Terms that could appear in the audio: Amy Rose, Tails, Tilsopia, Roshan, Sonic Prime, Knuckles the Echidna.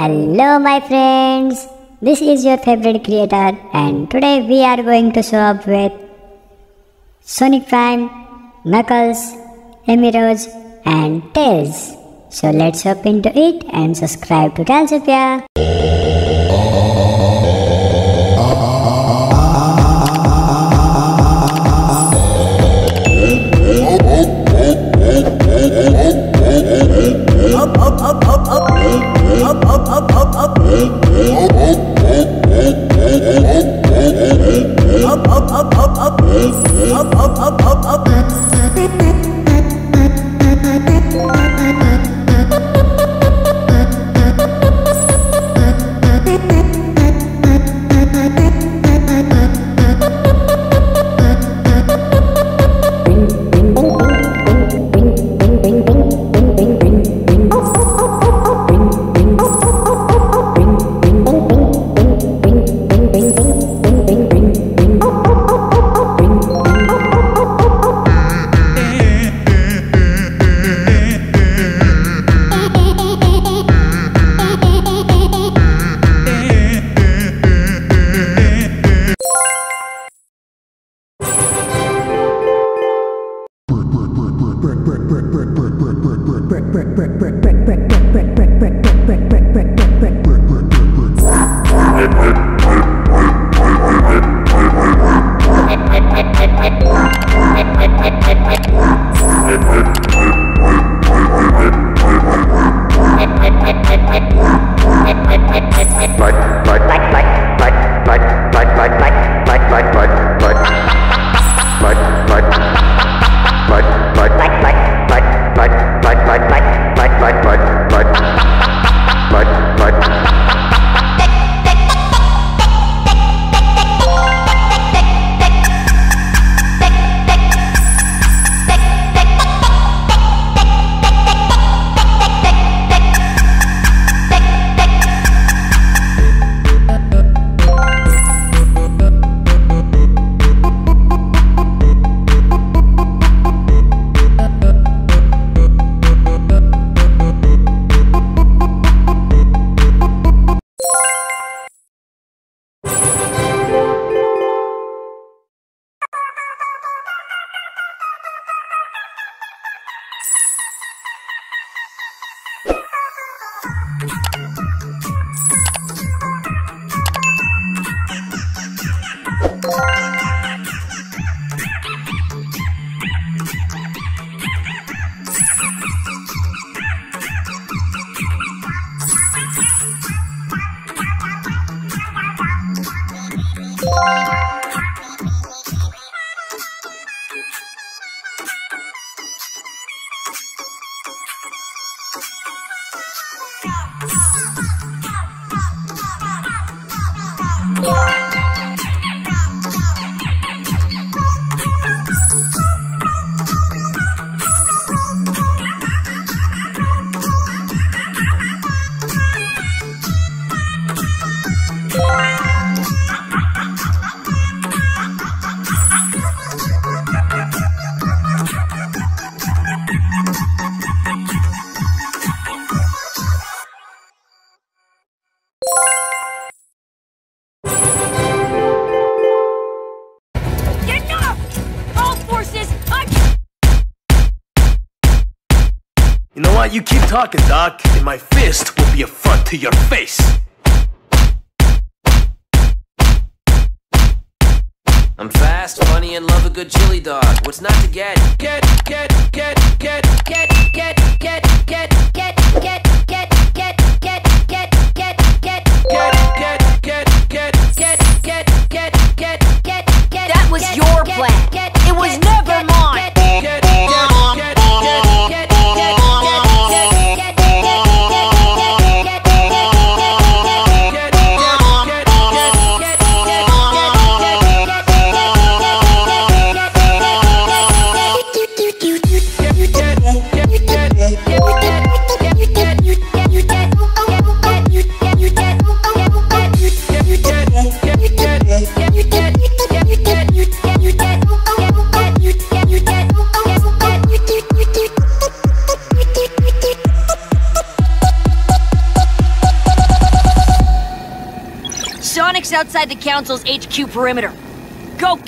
Hello my friends, this is your favorite creator and today we are going to show up with Sonic Prime, Knuckles, Amy Rose and Tails. So let's hop into it and subscribe to Tilsopia. You know what? You keep talking, Doc, and my fist will be a front to your face. I'm fast, funny, and love a good chili dog. What's not to get? That was your plan. It was never mine. Sonic's outside the council's HQ perimeter. Go!